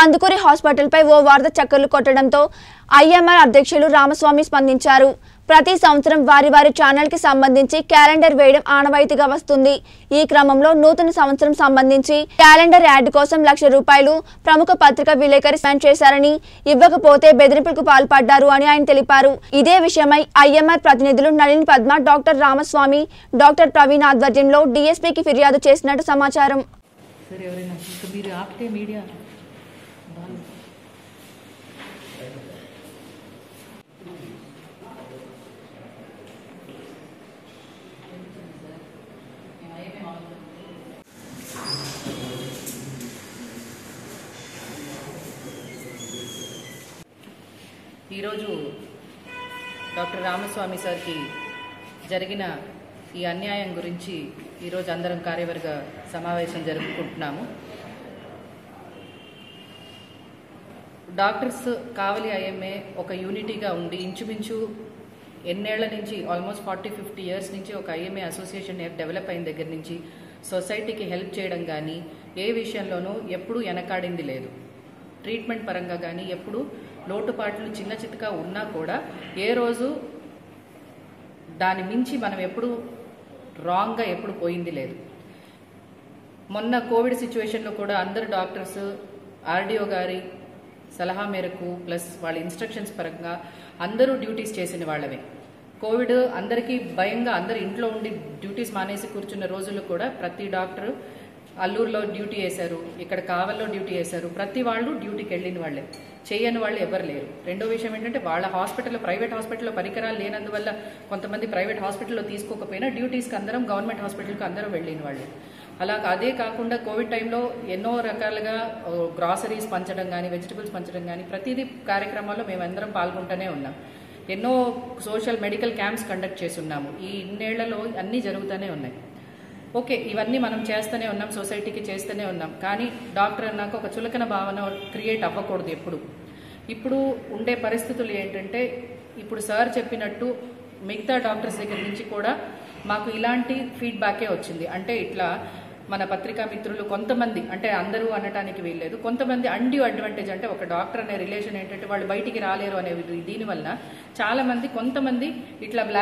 Kandukuri hospital పై ఓ వార్త చక్కర్లు కొట్టడంతో ఐఎంఆర్ అధ్యక్షులు రామస్వామి స్పందించారు. ప్రతి సంవత్సరం వారి ఛానల్ కి సంబంధించి క్యాలెండర్ వేయడం ఆనవాయితీగా వస్తుంది. ఈ క్రమంలో నూతన సంవత్సరం సంబంధించి క్యాలెండర్ యాడ్ కోసం ₹1,00,000 ప్రముఖ పత్రిక విలేకరి స్పెండ్ చేశారని, ఇవ్వకపోతే బెదిరింపులకు పాల్పడ్డారు అని ఆయన తెలిపారు. ఇదే విషయమై ఐఎంఆర్ ప్రతినిధులు నళిని పద్మ, డాక్టర్ రామస్వామి, డాక్టర్ ప్రవీణ్ ఆధ్వర్యంలో డీఎస్పీకి ఫిర్యాదు చేసినట్టు సమాచారం. डॉक्टर रामस्वामी सर की जरिगिन ఈ అన్యాయం గురించి ఈ రోజు అందరం కార్యవర్గ సమావేశం జరుపుకుంటున్నాము. డాక్టర్స్ కావలి ఐఎంఏ ఒక యూనిటీగా ఉండి ఇంచుమించు ఎన్నేళ్ల నుంచి ఆల్మోస్ట్ 40-50 ఇయర్స్ నుంచి ఒక ఐఎంఏ అసోసియేషన్ డెవలప్ అయిన దగ్గర నుంచి సొసైటీకి హెల్ప్ చేయడం కానీ ఏ విషయంలోనూ ఎప్పుడూ వెనకాడింది లేదు. ట్రీట్మెంట్ పరంగా కానీ ఎప్పుడు లోటుపాట్లు చిన్న చితక ఉన్నా కూడా ఏ రోజు దాని మించి మనం ఎప్పుడు రాంగ్గా ఎప్పుడు పోయింది లేదు. మొన్న కోవిడ్ సిచ్యువేషన్లో కూడా అందరు డాక్టర్స్ ఆర్డీఓ గారి సలహా మేరకు ప్లస్ వాళ్ళ ఇన్స్ట్రక్షన్స్ పరంగా అందరూ డ్యూటీస్ చేసిన వాళ్ళమే. కోవిడ్ అందరికీ భయంగా అందరు ఇంట్లో ఉండి డ్యూటీస్ మానేసి కూర్చున్న రోజుల్లో కూడా ప్రతి డాక్టర్ అల్లూరులో డ్యూటీ వేశారు, ఇక్కడ కావల్లో డ్యూటీ వేశారు, ప్రతి వాళ్ళు డ్యూటీకి వెళ్ళిన వాళ్ళే, చేయని వాళ్ళు ఎవరు లేరు. రెండో విషయం ఏంటంటే వాళ్ళ హాస్పిటల్లో ప్రైవేట్ హాస్పిటల్లో పరికరాలు లేనందువల్ల కొంతమంది ప్రైవేట్ హాస్పిటల్లో తీసుకోకపోయినా డ్యూటీస్కి అందరం గవర్నమెంట్ హాస్పిటల్కి అందరం వెళ్ళిన వాళ్ళే. అలా అదే కాకుండా కోవిడ్ టైంలో ఎన్నో రకాలుగా గ్రాసరీస్ పంచడం కానీ వెజిటబుల్స్ పంచడం కానీ ప్రతిదీ కార్యక్రమాల్లో మేమందరం పాల్గొంటూనే ఉన్నాం. ఎన్నో సోషల్ మెడికల్ క్యాంప్స్ కండక్ట్ చేసి ఉన్నాము. ఈ ఇన్నేళ్లలో అన్నీ జరుగుతూనే ఉన్నాయి. ఓకే, ఇవన్నీ మనం చేస్తూనే ఉన్నాం, సొసైటీకి చేస్తూనే ఉన్నాం. కానీ డాక్టర్ అన్నాక ఒక చులకన భావన క్రియేట్ అవ్వకూడదు ఎప్పుడు. ఇప్పుడు ఉండే పరిస్థితులు ఏంటంటే ఇప్పుడు సార్ చెప్పినట్టు మిగతా డాక్టర్స్ దగ్గర నుంచి కూడా మాకు ఇలాంటి ఫీడ్బ్యాకే వచ్చింది. అంటే ఇట్లా మన పత్రికా మిత్రులు కొంతమంది, అంటే అందరూ అనటానికి వీల్లేదు, కొంతమంది అన్డ్యూ అడ్వాంటేజ్, అంటే ఒక డాక్టర్ అనే రిలేషన్ ఏంటంటే వాళ్ళు బయటికి రాలేరు అనే దీనివల్ల చాలామంది కొంతమంది ఇట్లా